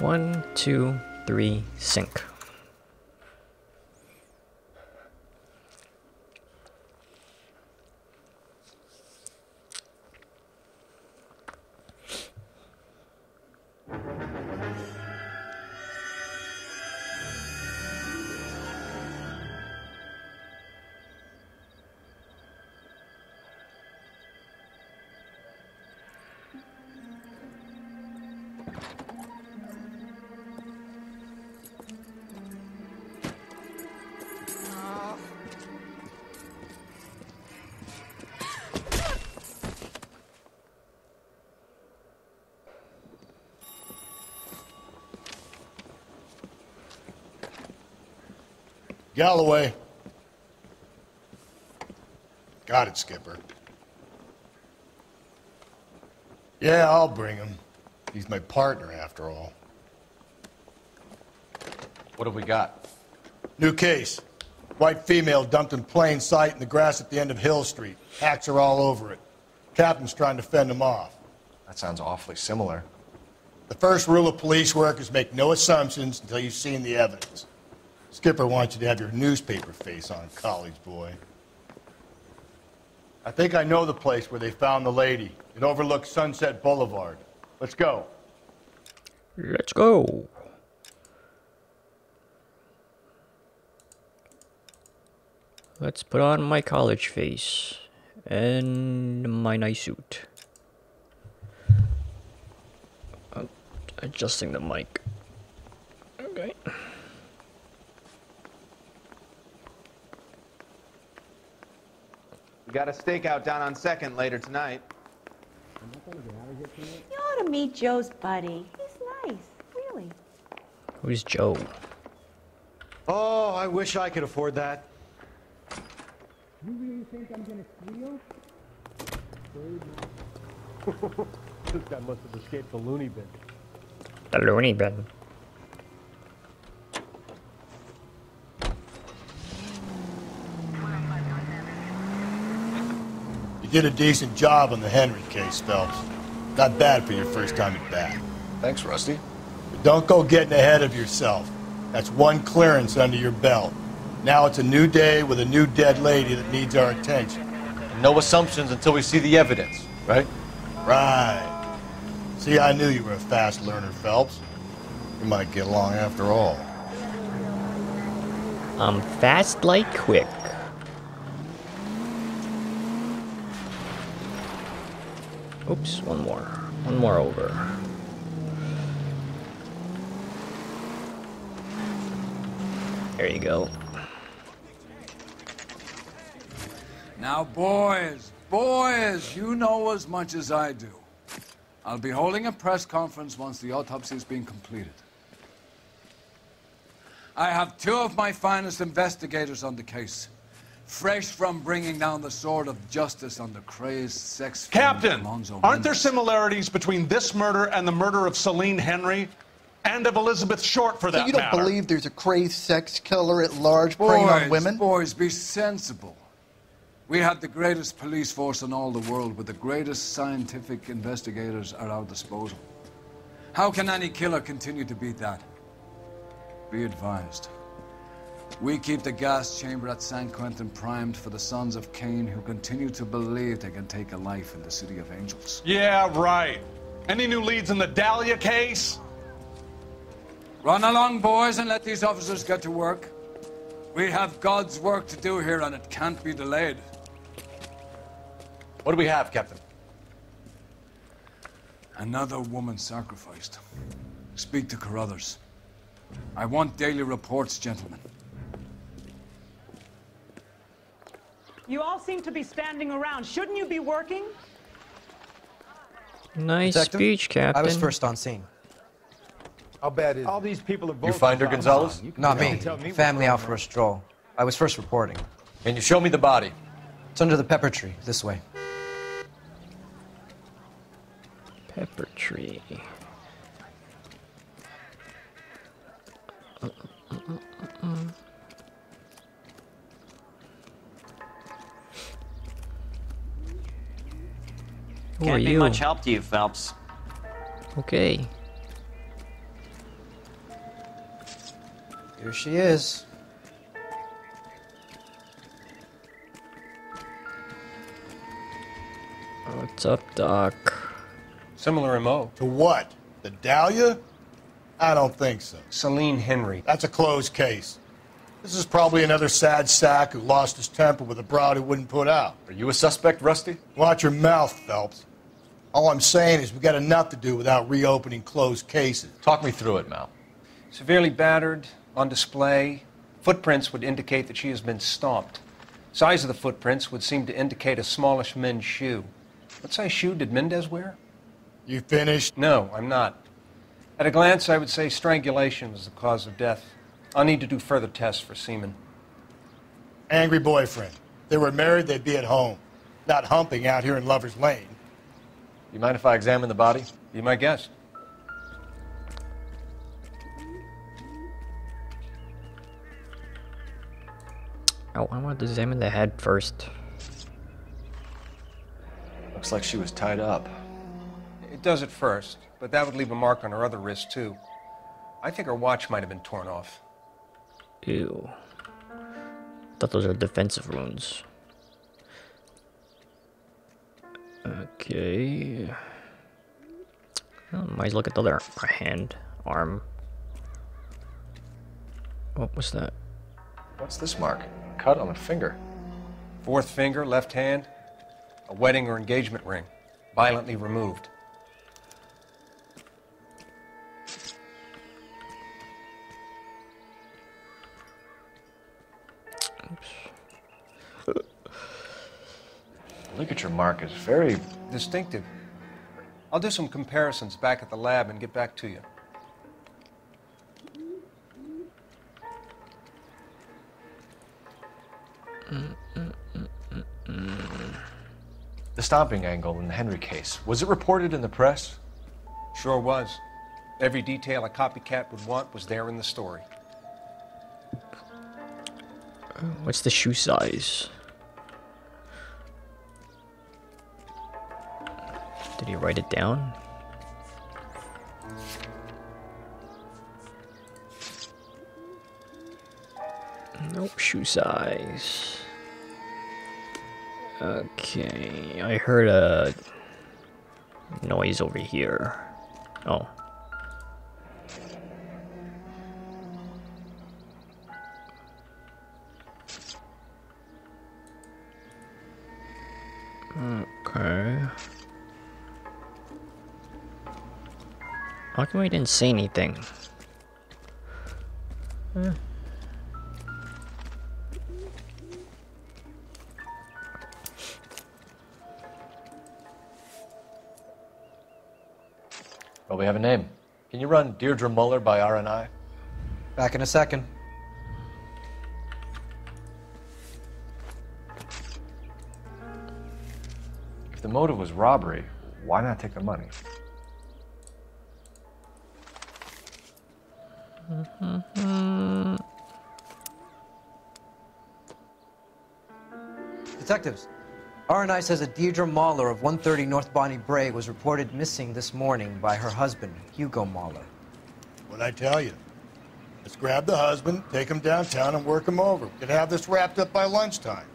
One, two, three, sink. Galloway. Got it, Skipper. Yeah, I'll bring him. He's my partner, after all. What have we got? New case. White female dumped in plain sight in the grass at the end of Hill Street. Hacks are all over it. Captain's trying to fend them off. That sounds awfully similar. The first rule of police work is make no assumptions until you've seen the evidence. Skipper wants you to have your newspaper face on, college boy. I think I know the place where they found the lady. It overlooks Sunset Boulevard. Let's go. Let's go. Let's put on my college face and my nice suit. I'm adjusting the mic. Okay. We got a stakeout down on 2nd later tonight. You ought to meet Joe's buddy. He's nice, really. Who's Joe? Oh, I wish I could afford that. You really think I'm gonna steal? This guy must have escaped the loony bin. The loony bin. You did a decent job on the Henry case, Phelps. Not bad for your first time at bat. Thanks, Rusty. But don't go getting ahead of yourself. That's one clearance under your belt. Now it's a new day with a new dead lady that needs our attention. And no assumptions until we see the evidence, right? Right. See, I knew you were a fast learner, Phelps. You might get along after all. I'm fast like quick. Oops, one more over. There you go. Now boys, you know as much as I do. I'll be holding a press conference once the autopsy's been completed. I have two of my finest investigators on the case. Fresh from bringing down the sword of justice on the crazed sex... Captain, aren't there similarities between this murder and the murder of Celine Henry? And of Elizabeth Short, for that matter? So you don't believe there's a crazed sex killer at large preying on women? Boys, be sensible. We have the greatest police force in all the world with the greatest scientific investigators at our disposal. How can any killer continue to beat that? Be advised. We keep the gas chamber at San Quentin primed for the sons of Cain who continue to believe they can take a life in the City of Angels. Yeah, right. Any new leads in the Dahlia case? Run along, boys, and let these officers get to work. We have God's work to do here, and it can't be delayed. What do we have, Captain? Another woman sacrificed. Speak to Carruthers. I want daily reports, gentlemen. You all seem to be standing around. Shouldn't you be working? Nice speech, Captain. I was first on scene. How bad is all these people are both... You find her, Gonzalez? Not me. Family out for a stroll. I was first reporting. Can you show me the body? It's under the pepper tree. This way. Pepper tree. Can't be much help to you, Phelps. Okay. Here she is. What's up, Doc? Similar MO. To what? The Dahlia? I don't think so. Celine Henry. That's a closed case. This is probably another sad sack who lost his temper with a broad who wouldn't put out. Are you a suspect, Rusty? Watch your mouth, Phelps. All I'm saying is we got enough to do without reopening closed cases. Talk me through it, Mal. Severely battered, on display. Footprints would indicate that she has been stomped. Size of the footprints would seem to indicate a smallish men's shoe. What size shoe did Mendez wear? You finished? No, I'm not. At a glance, I would say strangulation was the cause of death. I'll need to do further tests for semen. Angry boyfriend. If they were married, they'd be at home, not humping out here in Lover's Lane. You mind if I examine the body? Be my guest. Oh, I want to examine the head first. Looks like she was tied up. It does at first, but that would leave a mark on her other wrist, too. I think her watch might have been torn off. Ew. Thought those are defensive wounds. Okay. Oh, might look at the other hand, arm. What was that? What's this mark? Cut on a finger. Fourth finger, left hand. A wedding or engagement ring. Violently removed. Ligature mark is very distinctive. I'll do some comparisons back at the lab and get back to you. The stomping angle in the Henry case, was it reported in the press? Sure was. Every detail a copycat would want was there in the story. What's the shoe size? Did he write it down? Nope, shoe size. Okay, I heard a noise over here. Oh. Okay. How come we didn't see anything? Huh. Well, we have a name. Can you run Deirdre Moller by RNI? Back in a second. If the motive was robbery, why not take the money? Detectives, RNI says that Deirdre Moller of 130 North Bonnie Bray was reported missing this morning by her husband, Hugo Mahler. What'd I tell you? Let's grab the husband, take him downtown, and work him over. We could have this wrapped up by lunchtime.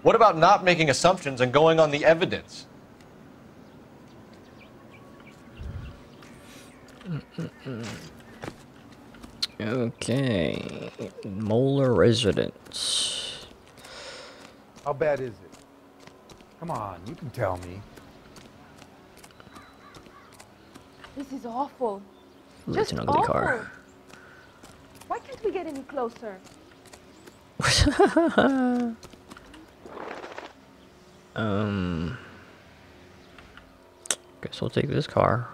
What about not making assumptions and going on the evidence? Okay, Moller Residence. How bad is it? Come on, you can tell me. This is awful. Just awful. Car. Why can't we get any closer? Guess we'll take this car.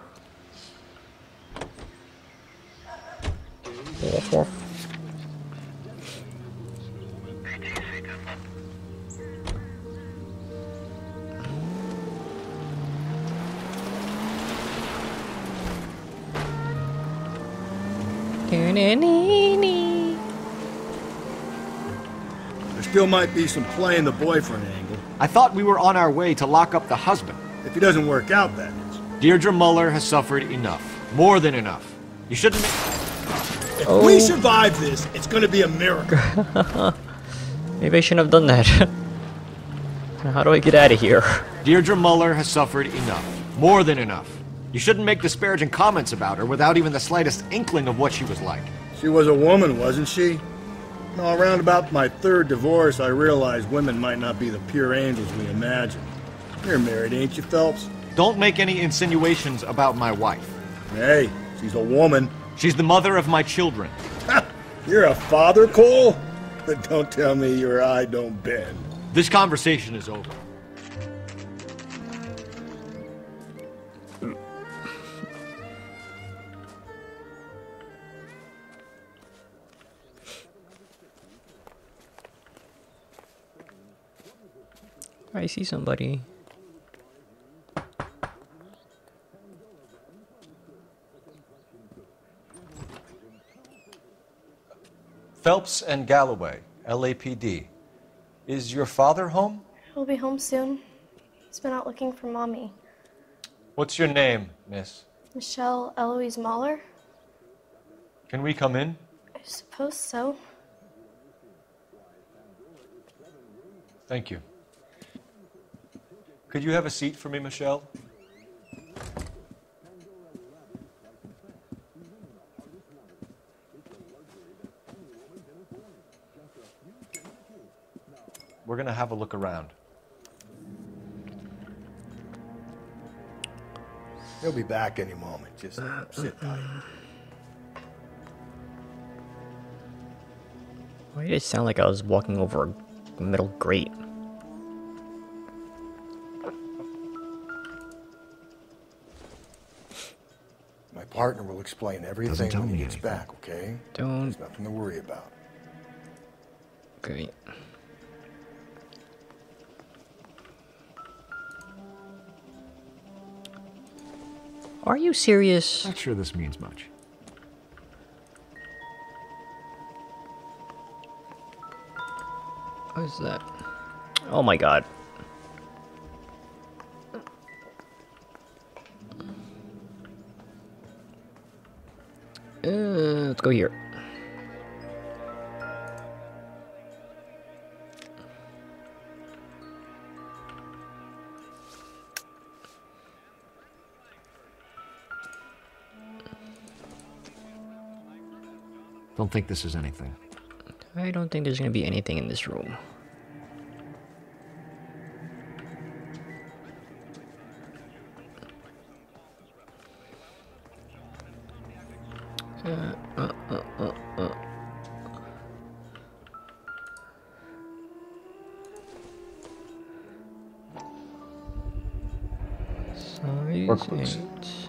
There still might be some play in the boyfriend angle. I thought we were on our way to lock up the husband. If he doesn't work out, that is. Deirdre Moller has suffered enough. More than enough. You shouldn't... If we survive this, it's gonna be a miracle. Maybe I shouldn't have done that. How do I get out of here? Deirdre Moller has suffered enough. More than enough. You shouldn't make disparaging comments about her without even the slightest inkling of what she was like. She was a woman, wasn't she? No, around about my third divorce, I realized women might not be the pure angels we imagine. You're married, ain't you, Phelps? Don't make any insinuations about my wife. Hey, she's a woman. She's the mother of my children. Ha! You're a father, Cole? But don't tell me your eye don't bend. This conversation is over. I see somebody. Phelps and Galloway, LAPD. Is your father home? He'll be home soon. He's been out looking for Mommy. What's your name, miss? Michelle Eloise Mahler. Can we come in? I suppose so. Thank you. Could you have a seat for me, Michelle? We're going to have a look around. He'll be back any moment. Just sit tight. Why did it sound like I was walking over a metal grate? Partner will explain everything when he gets back, okay? Don't. There's nothing to worry about. Great. Are you serious? Not sure this means much. What is that? Oh my god. Let's go here. Don't think this is anything. I don't think there's gonna be anything in this room.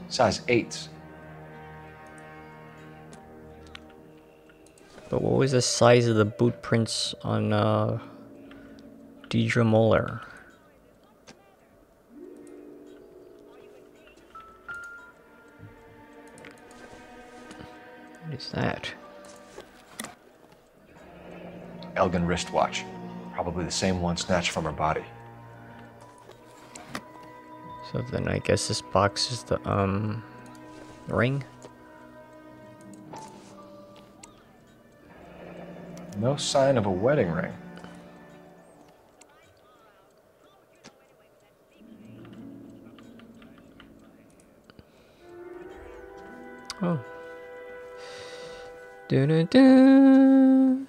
Size 8. But what was the size of the boot prints on Deirdre Moller? What is that? Elgin wristwatch. Probably the same one snatched from her body. So then I guess this box is the, ring? No sign of a wedding ring. Oh. Dun-dun-dun.